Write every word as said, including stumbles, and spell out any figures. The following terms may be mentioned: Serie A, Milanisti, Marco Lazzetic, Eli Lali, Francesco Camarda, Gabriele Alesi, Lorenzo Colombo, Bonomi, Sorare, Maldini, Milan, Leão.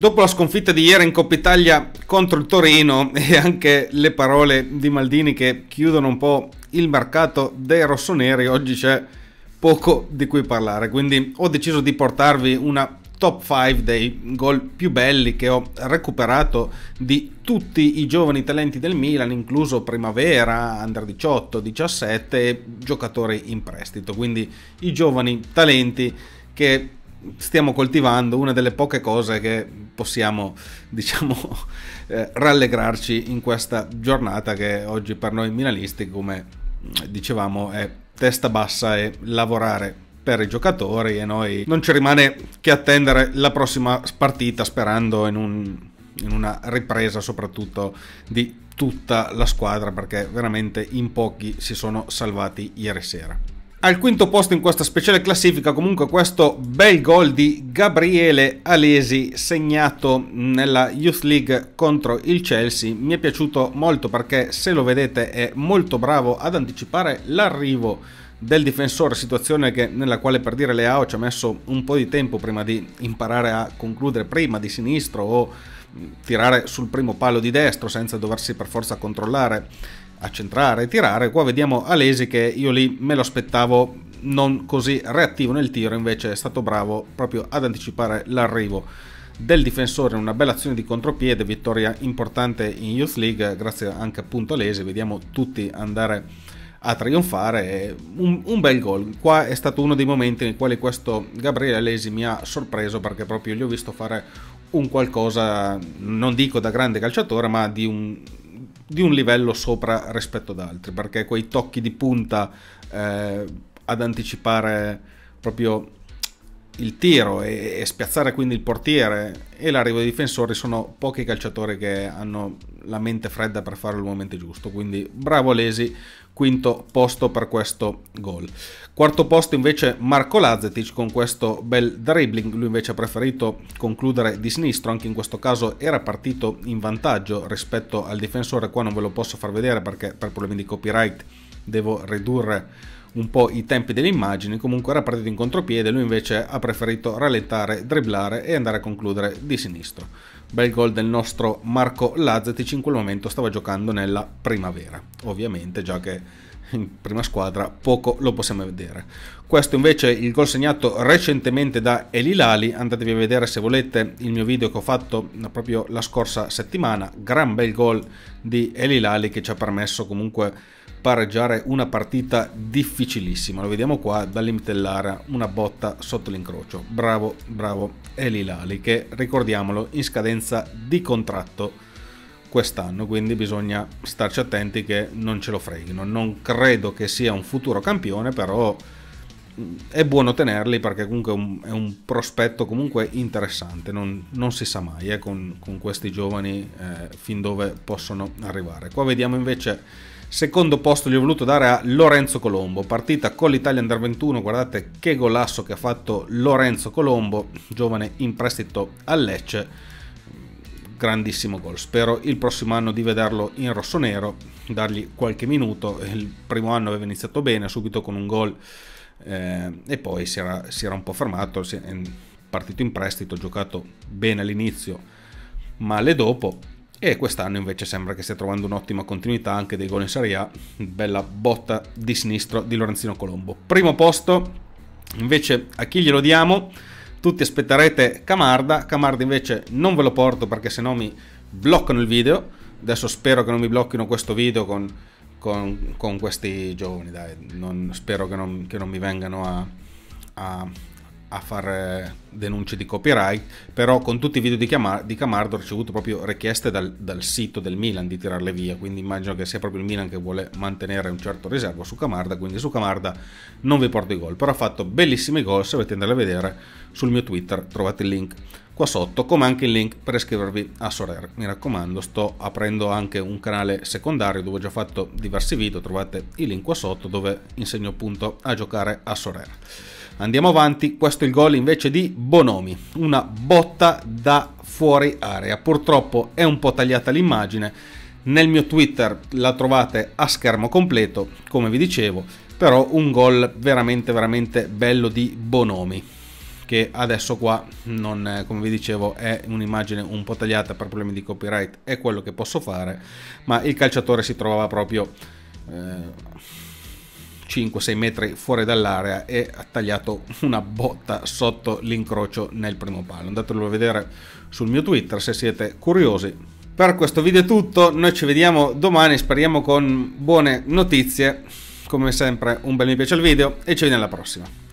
Dopo la sconfitta di ieri in Coppa Italia contro il Torino e anche le parole di Maldini che chiudono un po' il mercato dei rossoneri, oggi c'è poco di cui parlare, quindi ho deciso di portarvi una top cinque dei gol più belli che ho recuperato di tutti i giovani talenti del Milan, incluso Primavera, Under diciotto, diciassette e giocatori in prestito, quindi i giovani talenti che stiamo coltivando, una delle poche cose che possiamo, diciamo, eh, rallegrarci in questa giornata che oggi per noi milanisti, come dicevamo, è testa bassa e lavorare per i giocatori, e noi non ci rimane che attendere la prossima partita sperando in, un, in una ripresa soprattutto di tutta la squadra, perché veramente in pochi si sono salvati ieri sera. Al quinto posto in questa speciale classifica comunque questo bel gol di Gabriele Alesi segnato nella Youth League contro il Chelsea. Mi è piaciuto molto perché, se lo vedete, è molto bravo ad anticipare l'arrivo del difensore, situazione che, nella quale, per dire, Leão ci ha messo un po' di tempo prima di imparare a concludere prima di sinistro o tirare sul primo palo di destro senza doversi per forza controllare a centrare e tirare. Qua vediamo Alesi che io lì me lo aspettavo non così reattivo nel tiro, invece è stato bravo proprio ad anticipare l'arrivo del difensore, una bella azione di contropiede, vittoria importante in Youth League grazie anche appunto a Alesi. Vediamo tutti andare a trionfare, un, un bel gol. Qua è stato uno dei momenti nei quali questo Gabriele Alesi mi ha sorpreso, perché proprio gli ho visto fare un qualcosa, non dico da grande calciatore, ma di un di un livello sopra rispetto ad altri, perché quei tocchi di punta eh, ad anticipare proprio il tiro e, e spiazzare quindi il portiere e l'arrivo dei difensori, sono pochi calciatori che hanno la mente fredda per farlo al momento giusto, quindi bravo Alesi, quinto posto per questo gol. Quarto posto invece Marco Lazzetic con questo bel dribbling, lui invece ha preferito concludere di sinistro, anche in questo caso era partito in vantaggio rispetto al difensore. Qua non ve lo posso far vedere perché per problemi di copyright devo ridurre un po' i tempi delle immagini, comunque era partito in contropiede, lui invece ha preferito rallentare, dribblare e andare a concludere di sinistro. Bel gol del nostro Marco Lazzetic, in quel momento stava giocando nella Primavera, ovviamente, già che in prima squadra poco lo possiamo vedere. Questo invece è il gol segnato recentemente da Eli Lali, andatevi a vedere se volete il mio video che ho fatto proprio la scorsa settimana, gran bel gol di Eli Lali che ci ha permesso comunque pareggiare una partita difficilissima. Lo vediamo qua dal limite dell'area, una botta sotto l'incrocio, bravo bravo Eli Lali che, ricordiamolo, in scadenza di contratto quest'anno, quindi bisogna starci attenti che non ce lo freghino. Non credo che sia un futuro campione, però è buono tenerli perché comunque è un, è un prospetto comunque interessante, non, non si sa mai eh, con, con questi giovani eh, fin dove possono arrivare. Qua vediamo invece secondo posto, gli ho voluto dare a Lorenzo Colombo, partita con l'Italia Under ventuno, guardate che golasso che ha fatto Lorenzo Colombo, giovane in prestito a Lecce. Grandissimo gol, spero il prossimo anno di vederlo in rossonero, dargli qualche minuto. Il primo anno aveva iniziato bene subito con un gol eh, e poi si era, si era un po' fermato, si è partito in prestito, ha giocato bene all'inizio male dopo, e quest'anno invece sembra che stia trovando un'ottima continuità, anche dei gol in Serie A. Bella botta di sinistro di Lorenzino Colombo. Primo posto invece a chi glielo diamo? Tutti aspetterete Camarda, Camarda invece non ve lo porto perché sennò mi bloccano il video. Adesso spero che non mi blocchino questo video con, con, con questi giovani, dai. Non, spero che non, che non mi vengano a, a, a fare denunce di copyright, però con tutti i video di, Camar di Camarda ho ricevuto proprio richieste dal, dal sito del Milan di tirarle via, quindi immagino che sia proprio il Milan che vuole mantenere un certo riservo su Camarda, quindi su Camarda non vi porto i gol, però ha fatto bellissimi gol. Se volete andare a vedere sul mio Twitter trovate il link qua sotto, come anche il link per iscrivervi a Sorare. Mi raccomando, sto aprendo anche un canale secondario dove ho già fatto diversi video, trovate il link qua sotto, dove insegno appunto a giocare a Sorare. Andiamo avanti, questo è il gol invece di Bonomi, una botta da fuori area, purtroppo è un po' tagliata l'immagine, nel mio Twitter la trovate a schermo completo come vi dicevo, però un gol veramente veramente bello di Bonomi. che adesso qua non, come vi dicevo, è un'immagine un po' tagliata per problemi di copyright, è quello che posso fare, ma il calciatore si trovava proprio eh, cinque sei metri fuori dall'area e ha tagliato una botta sotto l'incrocio nel primo palo. Andatelo a vedere sul mio Twitter se siete curiosi. Per questo video è tutto, noi ci vediamo domani, speriamo con buone notizie, come sempre un bel mi piace al video e ci vediamo alla prossima.